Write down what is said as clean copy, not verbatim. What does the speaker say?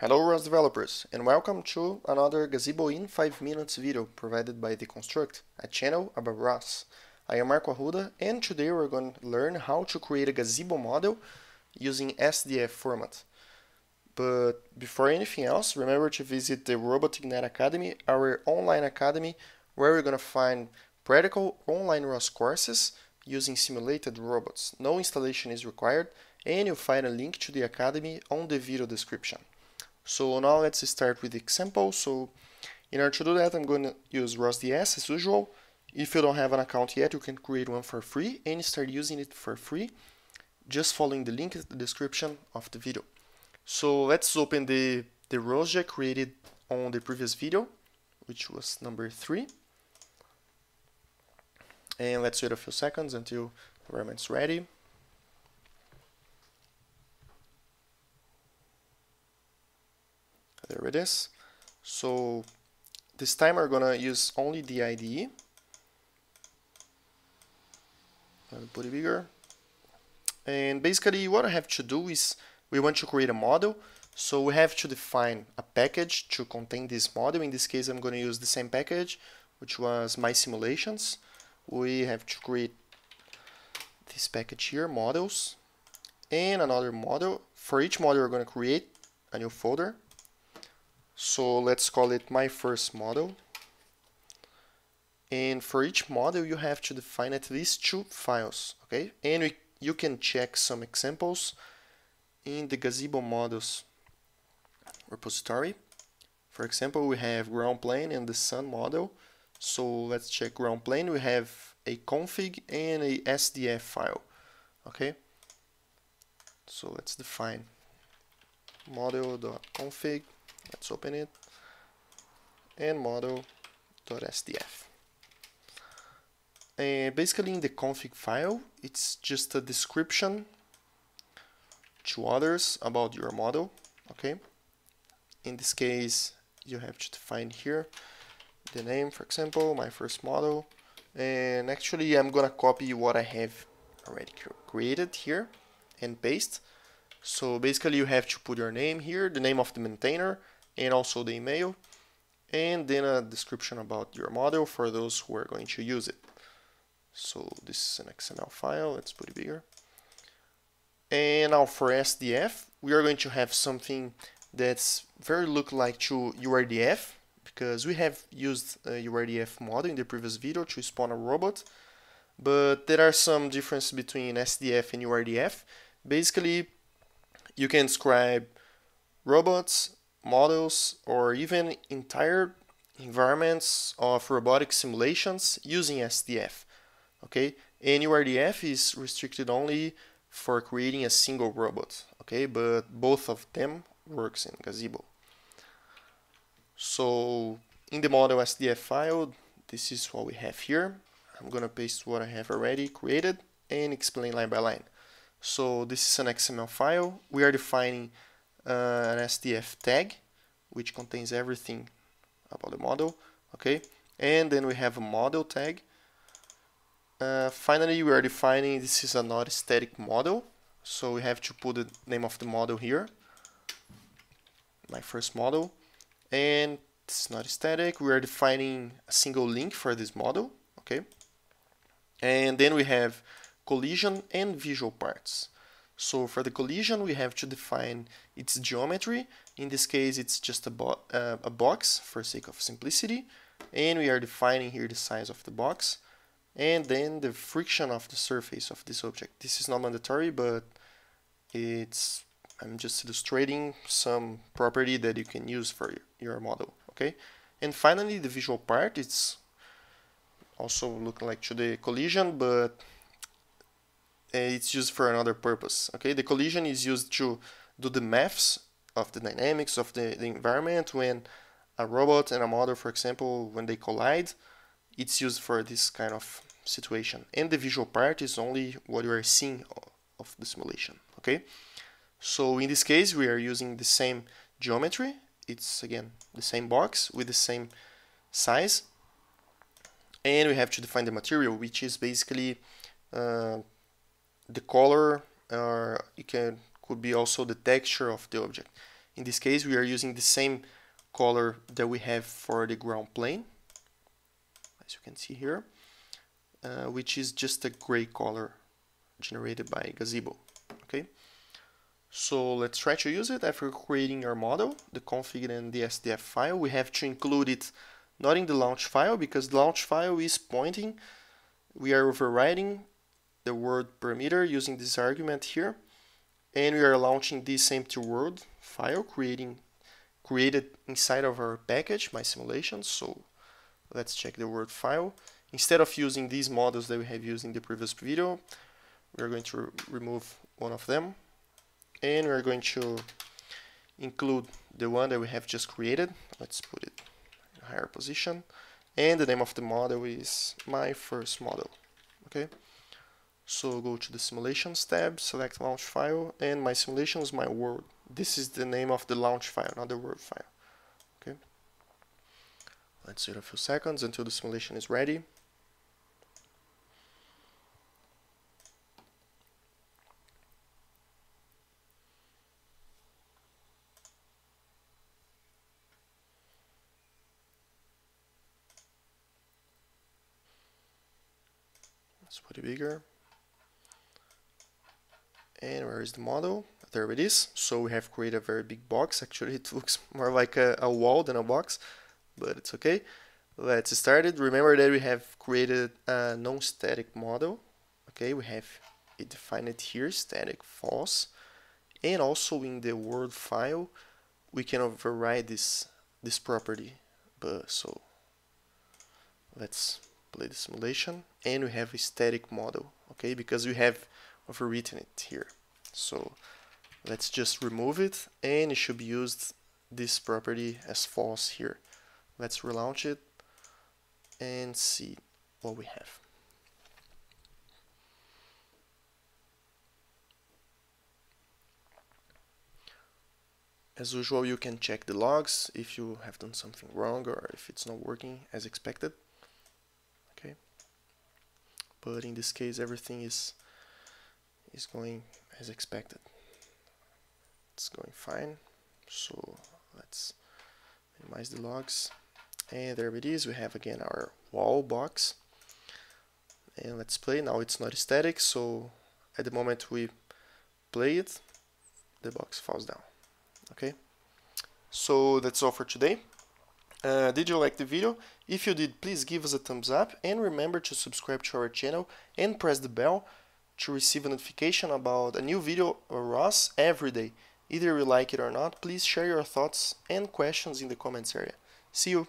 Hello ROSDS developers, and welcome to another Gazebo in 5 minutes video provided by The Construct, a channel about ROSDS. I am Marco Arruda, and today we're going to learn how to create a Gazebo model using SDF format. But before anything else, remember to visit the Robot Ignite Academy, our online academy, where we're going to find practical online ROSDS courses using simulated robots. No installation is required, and you'll find a link to the academy on the video description. So now let's start with the example. So in order to do that, I'm going to use ROSDS as usual. If you don't have an account yet, you can create one for free and start using it for free, just following the link in the description of the video. So let's open the ROSDS created on the previous video, which was number 3. And let's wait a few seconds until the environment's ready. There it is. So this time we're gonna use only the IDE. I'll put it bigger. And basically what I have to do is we want to create a model. So we have to define a package to contain this model. In this case, I'm gonna use the same package, which was my simulations. We have to create this package here, models, and another model. For each model, we're gonna create a new folder. So let's call it my first model. And for each model, you have to define at least 2 files, okay? And you can check some examples in the Gazebo models repository. For example, we have ground plane and the sun model. So let's check ground plane. We have a config and a SDF file, okay? So let's define model.config. Let's open it, and model.sdf. And basically in the config file, it's just a description to others about your model, okay? In this case, you have to define here the name, for example, my first model. And actually, I'm gonna copy what I have already created here and paste. So basically, you have to put your name here, the name of the maintainer, and also the email, and then a description about your model for those who are going to use it. So this is an XML file, let's put it bigger. And now for SDF, we are going to have something that's very look-like to URDF, because we have used a URDF model in the previous video to spawn a robot, but there are some differences between SDF and URDF. Basically, you can describe robots, models, or even entire environments of robotic simulations using SDF, okay? And URDF is restricted only for creating a single robot, okay? But both of them works in Gazebo. So in the model SDF file, this is what we have here. I'm gonna paste what I have already created and explain line by line. So this is an XML file. We are defining an SDF tag, which contains everything about the model, okay? And then we have a model tag. Finally, we are defining this is a not static model, so we have to put the name of the model here, my first model, and it's not static. We are defining a single link for this model, okay? And then we have collision and visual parts. So for the collision, we have to define its geometry. In this case, it's just a box for sake of simplicity. And we are defining here the size of the box and then the friction of the surface of this object. This is not mandatory, but I'm just illustrating some property that you can use for your model, okay? And finally, the visual part, it's also look like to the collision, but it's used for another purpose, okay? The collision is used to do the maths of the dynamics of the environment. When a robot and a model, for example, when they collide, it's used for this kind of situation. And the visual part is only what you are seeing of the simulation, okay? So in this case, we are using the same geometry. It's, again, the same box with the same size. And we have to define the material, which is basically the color, or it could be also the texture of the object. In this case, we are using the same color that we have for the ground plane, as you can see here, which is just a gray color generated by Gazebo. Okay, so let's try to use it. After creating our model, the config and the SDF file, we have to include it not in the launch file, because the launch file is pointing. We are overriding the word parameter using this argument here, and we are launching this empty world file created inside of our package, my simulation. So let's check the word file. Instead of using these models that we have used in the previous video, we're going to remove one of them, and we're going to include the one that we have just created. Let's put it in a higher position, and the name of the model is my first model. Okay, so go to the simulations tab, select launch file, and my simulation is my world. This is the name of the launch file, not the world file. Okay, let's wait a few seconds until the simulation is ready. Let's put it bigger. And where is the model? There it is. So we have created a very big box. Actually, it looks more like a wall than a box, but it's okay. Let's start it. Remember that we have created a non-static model. Okay, we have it defined here, static false. And also in the word file, we can override this property. But so let's play the simulation, and we have a static model, okay, because we have overwritten it here. So let's just remove it, and it should be used this property as false here. Let's relaunch it and see what we have. As usual, you can check the logs if you have done something wrong or if it's not working as expected. Okay, but in this case, everything is going as expected. It's going fine. So let's minimize the logs, and there it is. We have again our wall box, and let's play. Now it's not static, so at the moment we play it, the box falls down. Okay, so that's all for today. Did you like the video? If you did, please give us a thumbs up, and remember to subscribe to our channel and press the bell to receive a notification about a new video or ROSDS every day. Either you like it or not, please share your thoughts and questions in the comments area. See you!